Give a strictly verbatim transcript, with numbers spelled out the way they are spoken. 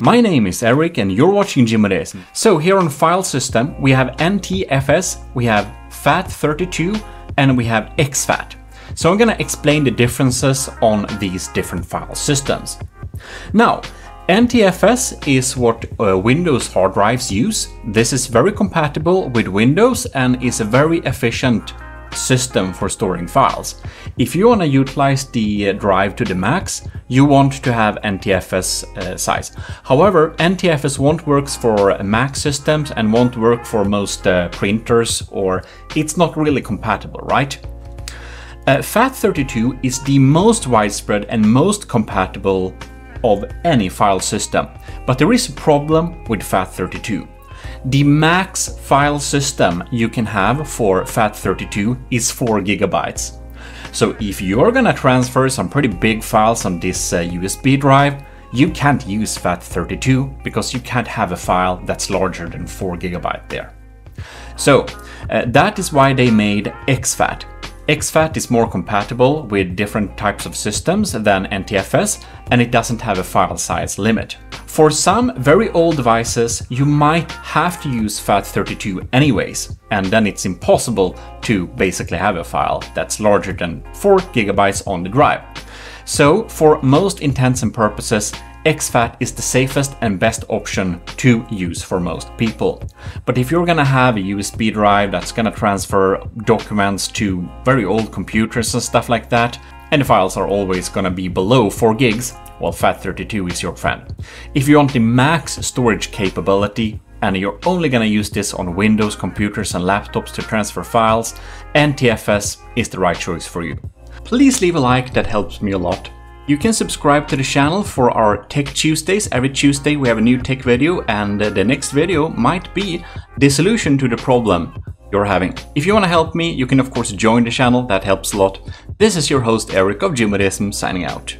My name is Eric and you're watching GMODISM. So here on file system we have N T F S, we have FAT thirty-two and we have exFAT. So I'm gonna explain the differences on these different file systems. Now, N T F S is what uh, Windows hard drives use. This is very compatible with Windows and is a very efficient system for storing files. If you want to utilize the drive to the max, you want to have N T F S uh, size. However, N T F S won't work for Mac systems and won't work for most uh, printers, or it's not really compatible, right? Uh, FAT thirty-two is the most widespread and most compatible of any file system, but there is a problem with FAT thirty-two. The max file system you can have for FAT thirty-two is four gigabytes. So if you're gonna transfer some pretty big files on this uh, U S B drive, you can't use FAT thirty-two because you can't have a file that's larger than four gigabyte there. So uh, that is why they made exFAT. exFAT is more compatible with different types of systems than N T F S, and it doesn't have a file size limit. For some very old devices, you might have to use FAT thirty-two anyways, and then it's impossible to basically have a file that's larger than four gigabytes on the drive. So for most intents and purposes, exFAT is the safest and best option to use for most people. But if you're gonna have a U S B drive that's gonna transfer documents to very old computers and stuff like that, and the files are always gonna be below four gigs, well, FAT thirty-two is your friend. If you want the max storage capability and you're only gonna use this on Windows computers and laptops to transfer files, N T F S is the right choice for you. Please leave a like, that helps me a lot. You can subscribe to the channel for our Tech Tuesdays. Every Tuesday we have a new tech video, and the next video might be the solution to the problem you're having. If you want to help me, you can of course join the channel, that helps a lot. This is your host Eric of GMODISM signing out.